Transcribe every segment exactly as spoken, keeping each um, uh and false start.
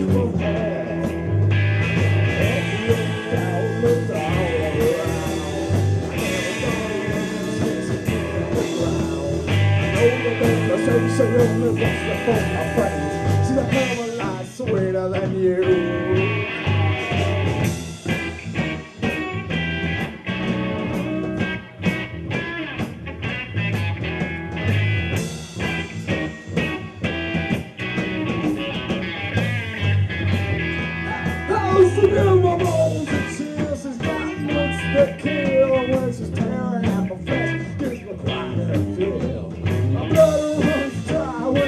So you only watch the phone, my friend. See, I'm paralyzed, sweeter than you. Those innumerable tears has got much to kill. When she's tearing at my flesh, gives me quite a thrill. My blood a hell of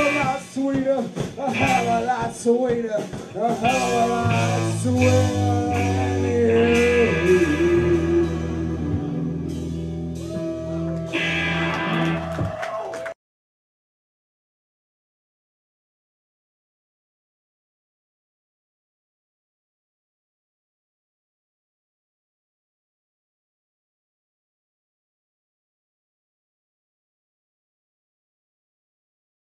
a lot sweeter, a hell of a lot sweeter, a hell of a lot sweeter.